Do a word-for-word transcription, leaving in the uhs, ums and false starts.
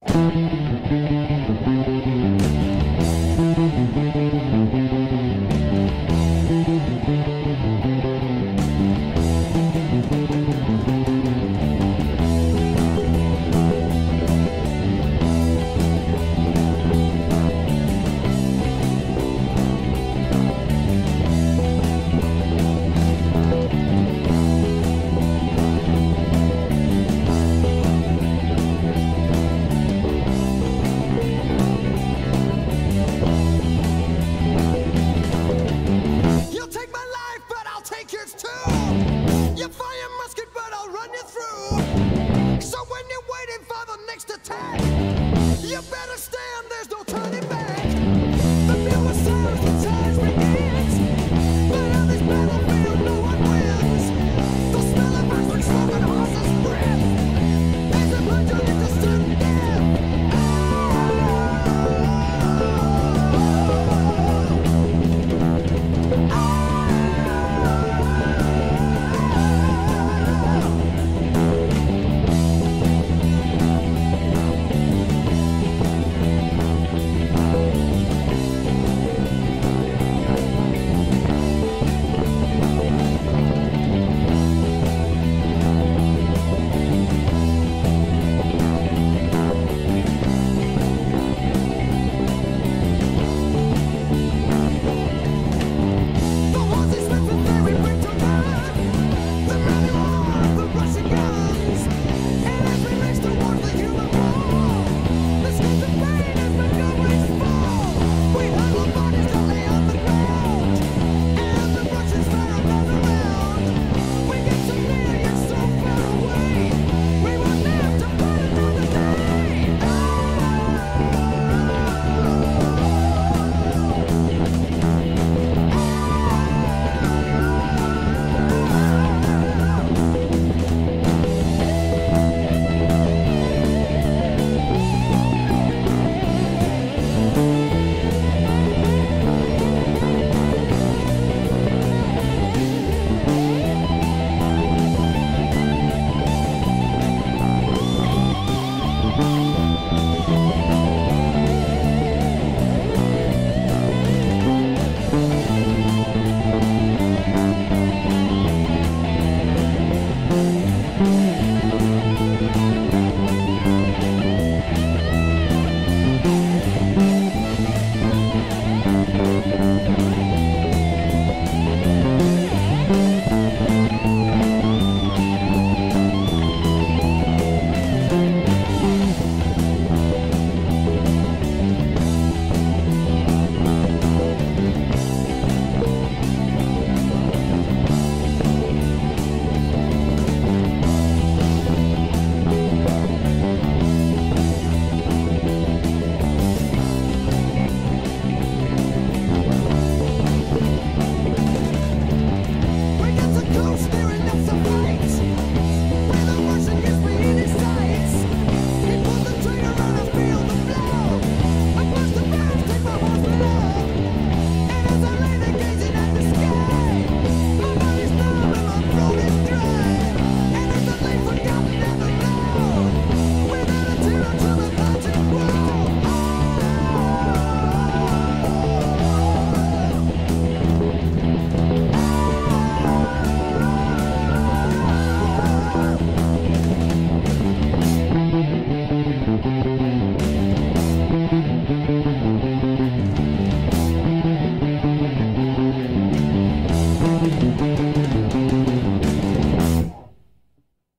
You better stay